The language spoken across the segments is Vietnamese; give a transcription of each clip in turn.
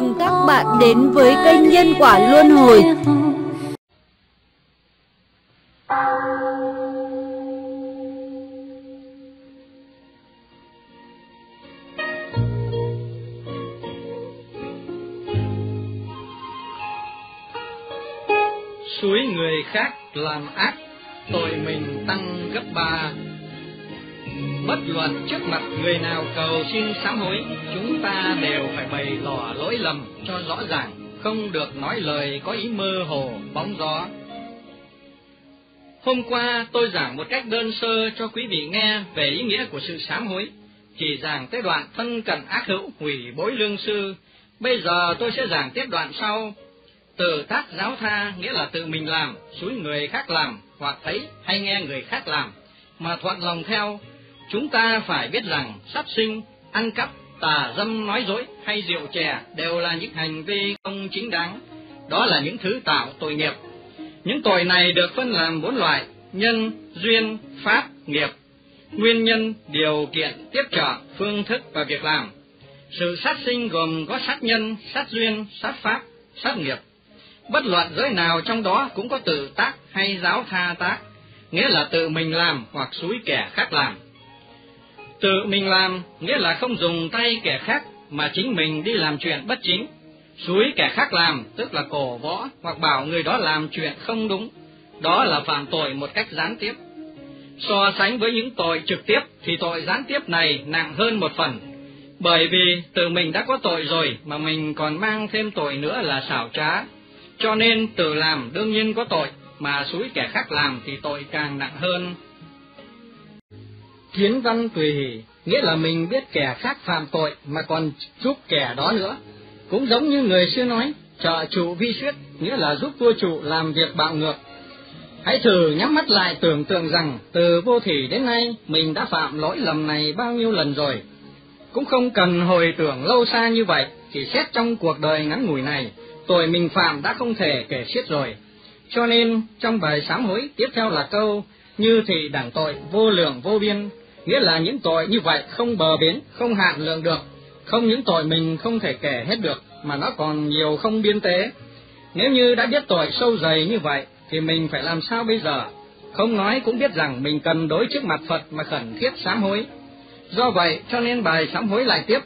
mừng các bạn đến với kênh Nhân Quả Luân Hồi. Suối người khác làm ác, tội mình tăng gấp 3. Bất luận trước mặt người nào cầu xin sám hối, chúng ta đều phải bày tỏ lỗi lầm cho rõ ràng, không được nói lời có ý mơ hồ, bóng gió. Hôm qua tôi giảng một cách đơn sơ cho quý vị nghe về ý nghĩa của sự sám hối, chỉ giảng tới đoạn thân cận ác hữu hủy bối lương sư. Bây giờ tôi sẽ giảng tiếp đoạn sau. Từ tác giáo tha nghĩa là tự mình làm, xúi người khác làm, hoặc thấy hay nghe người khác làm mà thuận lòng theo. Chúng ta phải biết rằng sát sinh, ăn cắp, tà dâm, nói dối hay rượu chè đều là những hành vi không chính đáng, đó là những thứ tạo tội nghiệp. Những tội này được phân làm 4 loại: nhân, duyên, pháp, nghiệp. Nguyên nhân, điều kiện, tiếp trợ, phương thức và việc làm. Sự sát sinh gồm có sát nhân, sát duyên, sát pháp, sát nghiệp. Bất luận giới nào trong đó cũng có tự tác hay giáo tha tác, nghĩa là tự mình làm hoặc xúi kẻ khác làm. Tự mình làm nghĩa là không dùng tay kẻ khác mà chính mình đi làm chuyện bất chính. Xúi kẻ khác làm tức là cổ võ hoặc bảo người đó làm chuyện không đúng, đó là phạm tội một cách gián tiếp. So sánh với những tội trực tiếp thì tội gián tiếp này nặng hơn một phần, bởi vì tự mình đã có tội rồi mà mình còn mang thêm tội nữa là xảo trá. Cho nên tự làm đương nhiên có tội, mà xúi kẻ khác làm thì tội càng nặng hơn. Thiến văn tùy hỷ nghĩa là mình biết kẻ khác phạm tội mà còn giúp kẻ đó nữa. Cũng giống như người xưa nói, trợ trụ vi suyết nghĩa là giúp vua trụ làm việc bạo ngược. Hãy thử nhắm mắt lại tưởng tượng rằng từ vô thủy đến nay mình đã phạm lỗi lầm này bao nhiêu lần rồi. Cũng không cần hồi tưởng lâu xa như vậy, chỉ xét trong cuộc đời ngắn ngủi này, tội mình phạm đã không thể kể xiết rồi. Cho nên trong bài sám hối tiếp theo là câu như thị đẳng tội vô lượng vô biên, nghĩa là những tội như vậy không bờ bến, không hạn lượng được, không những tội mình không thể kể hết được mà nó còn nhiều không biên tế. Nếu như đã biết tội sâu dày như vậy thì mình phải làm sao bây giờ? Không nói cũng biết rằng mình cần đối trước mặt Phật mà khẩn thiết sám hối. Do vậy cho nên bài sám hối lại tiếp: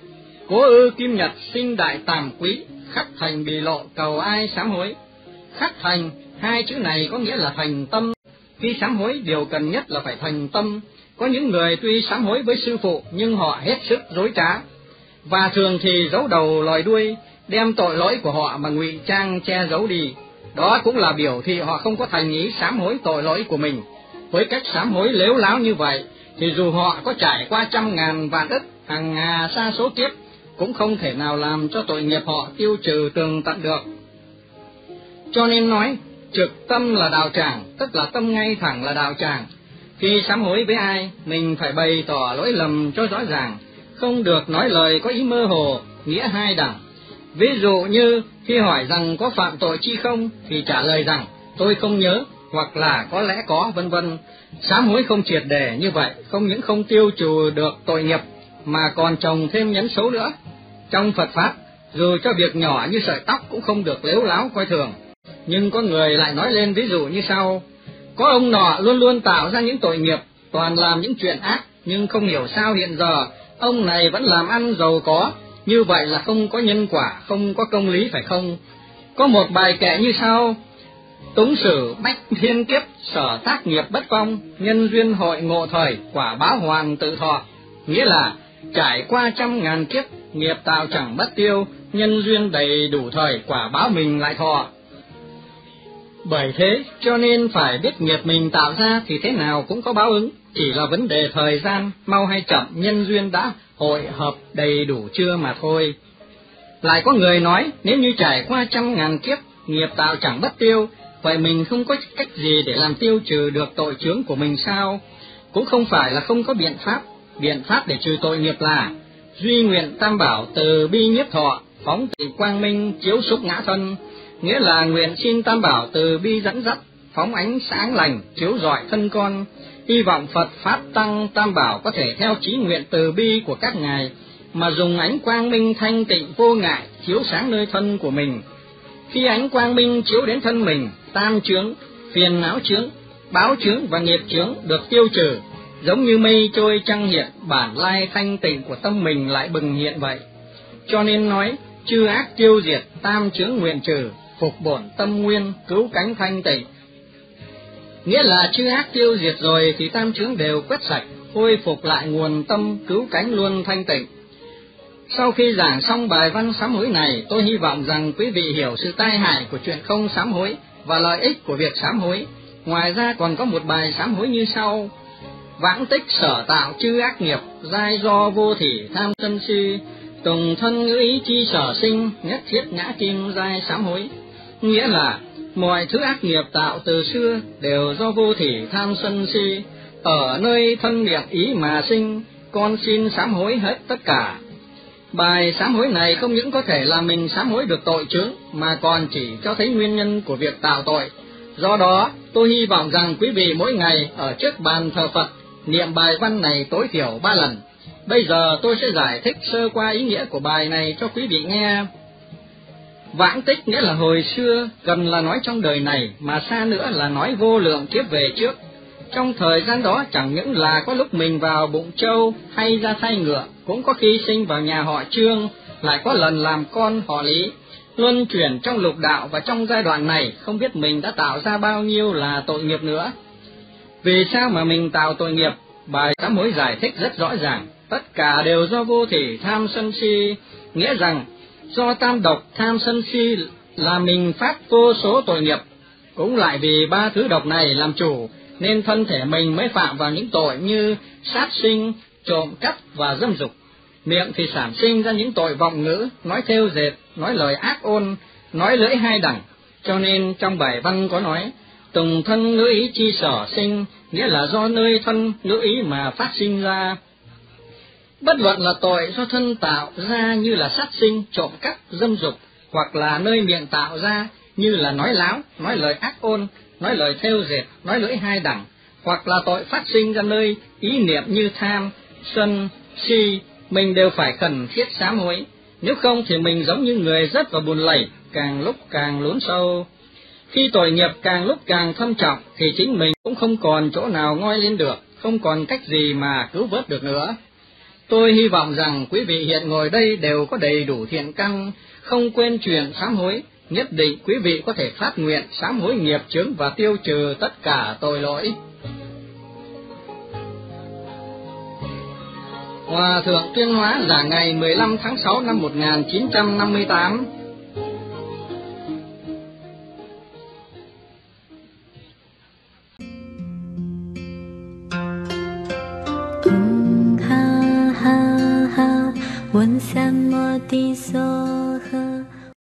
cố ư kim nhật sinh đại tàm quý, khắc thành bì lộ cầu ai sám hối. Khắc thành, hai chữ này có nghĩa là thành tâm. Khi sám hối điều cần nhất là phải thành tâm. Có những người tuy sám hối với sư phụ nhưng họ hết sức dối trá, và thường thì giấu đầu lòi đuôi, đem tội lỗi của họ mà ngụy trang che giấu đi. Đó cũng là biểu thị họ không có thành ý sám hối tội lỗi của mình. Với cách sám hối lếu láo như vậy thì dù họ có trải qua trăm ngàn vạn ức, hàng hà sa số kiếp cũng không thể nào làm cho tội nghiệp họ tiêu trừ tường tận được. Cho nên nói trực tâm là đạo tràng, tức là tâm ngay thẳng là đạo tràng. Khi sám hối với ai, mình phải bày tỏ lỗi lầm cho rõ ràng, không được nói lời có ý mơ hồ, nghĩa hai đẳng. Ví dụ như khi hỏi rằng có phạm tội chi không thì trả lời rằng tôi không nhớ, hoặc là có lẽ có, vân vân. Sám hối không triệt để như vậy không những không tiêu trừ được tội nghiệp mà còn trồng thêm nhánh xấu nữa. Trong Phật pháp, dù cho việc nhỏ như sợi tóc cũng không được lếu láo coi thường. Nhưng có người lại nói lên ví dụ như sau: có ông nọ luôn luôn tạo ra những tội nghiệp, toàn làm những chuyện ác, nhưng không hiểu sao hiện giờ ông này vẫn làm ăn giàu có, như vậy là không có nhân quả, không có công lý phải không? Có một bài kệ như sau: túng sử bách thiên kiếp, sở tác nghiệp bất phong, nhân duyên hội ngộ thời, quả báo hoàn tự thọ. Nghĩa là trải qua trăm ngàn kiếp, nghiệp tạo chẳng bất tiêu, nhân duyên đầy đủ thời, quả báo mình lại thọ. Bởi thế cho nên phải biết nghiệp mình tạo ra thì thế nào cũng có báo ứng, chỉ là vấn đề thời gian mau hay chậm, nhân duyên đã hội hợp đầy đủ chưa mà thôi. Lại có người nói nếu như trải qua trăm ngàn kiếp, nghiệp tạo chẳng bất tiêu, vậy mình không có cách gì để làm tiêu trừ được tội chướng của mình sao? Cũng không phải là không có biện pháp để trừ tội nghiệp là duy nguyện tam bảo, từ bi nhiếp thọ, phóng tịnh quang minh, chiếu xúc ngã thân. Nghĩa là nguyện xin tam bảo từ bi dẫn dắt, phóng ánh sáng lành, chiếu rọi thân con. Hy vọng Phật Pháp Tăng Tam Bảo có thể theo chí nguyện từ bi của các ngài mà dùng ánh quang minh thanh tịnh vô ngại chiếu sáng nơi thân của mình. Khi ánh quang minh chiếu đến thân mình, tam chướng, phiền não chướng, báo chướng và nghiệp chướng được tiêu trừ, giống như mây trôi trăng hiện, bản lai thanh tịnh của tâm mình lại bừng hiện vậy. Cho nên nói, chư ác tiêu diệt, tam chướng nguyện trừ, phục bổn tâm nguyên, cứu cánh thanh tịnh. Nghĩa là chư ác tiêu diệt rồi thì tam chướng đều quét sạch, khôi phục lại nguồn tâm cứu cánh luôn thanh tịnh. Sau khi giảng xong bài văn sám hối này, tôi hy vọng rằng quý vị hiểu sự tai hại của chuyện không sám hối và lợi ích của việc sám hối. Ngoài ra còn có một bài sám hối như sau: vãng tích sở tạo chư ác nghiệp, giai do vô thỉ tham sân si, tùng thân ngữ ý chi sở sinh, nhất thiết ngã kim giai sám hối. Nghĩa là mọi thứ ác nghiệp tạo từ xưa đều do vô thỉ tham sân si ở nơi thân miệng ý mà sinh, con xin sám hối hết tất cả. Bài sám hối này không những có thể làm mình sám hối được tội chướng, mà còn chỉ cho thấy nguyên nhân của việc tạo tội. Do đó, tôi hy vọng rằng quý vị mỗi ngày ở trước bàn thờ Phật niệm bài văn này tối thiểu 3 lần. Bây giờ tôi sẽ giải thích sơ qua ý nghĩa của bài này cho quý vị nghe. Vãng tích nghĩa là hồi xưa, gần là nói trong đời này, mà xa nữa là nói vô lượng kiếp về trước. Trong thời gian đó chẳng những là có lúc mình vào bụng trâu hay ra thai ngựa, cũng có khi sinh vào nhà họ Trương, lại có lần làm con họ Lý. Luân chuyển trong lục đạo, và trong giai đoạn này không biết mình đã tạo ra bao nhiêu là tội nghiệp nữa. Vì sao mà mình tạo tội nghiệp? Bài sám hối giải thích rất rõ ràng, tất cả đều do vô thỉ tham sân si, nghĩa rằng do tam độc tham sân si là mình phát vô số tội nghiệp. Cũng lại vì ba thứ độc này làm chủ, nên thân thể mình mới phạm vào những tội như sát sinh, trộm cắp và dâm dục. Miệng thì sản sinh ra những tội vọng ngữ, nói thêu dệt, nói lời ác ôn, nói lưỡi hai đẳng. Cho nên trong bài văn có nói, tùng thân ngữ ý chi sở sinh, nghĩa là do nơi thân ngữ ý mà phát sinh ra. Bất luận là tội do thân tạo ra như là sát sinh, trộm cắp, dâm dục, hoặc là nơi miệng tạo ra như là nói láo, nói lời ác ôn, nói lời thêu dệt, nói lưỡi hai đẳng, hoặc là tội phát sinh ra nơi ý niệm như tham, sân, si, mình đều phải cần thiết sám hối, nếu không thì mình giống như người rớt vào bùn lầy, càng lúc càng lún sâu. Khi tội nghiệp càng lúc càng thâm trọng thì chính mình cũng không còn chỗ nào ngoi lên được, không còn cách gì mà cứu vớt được nữa. Tôi hy vọng rằng quý vị hiện ngồi đây đều có đầy đủ thiện căn, không quên chuyện sám hối, nhất định quý vị có thể phát nguyện sám hối nghiệp chướng và tiêu trừ tất cả tội lỗi. Hòa Thượng Tuyên Hóa giảng ngày 15 tháng 6 năm 1958. Ha ha ha,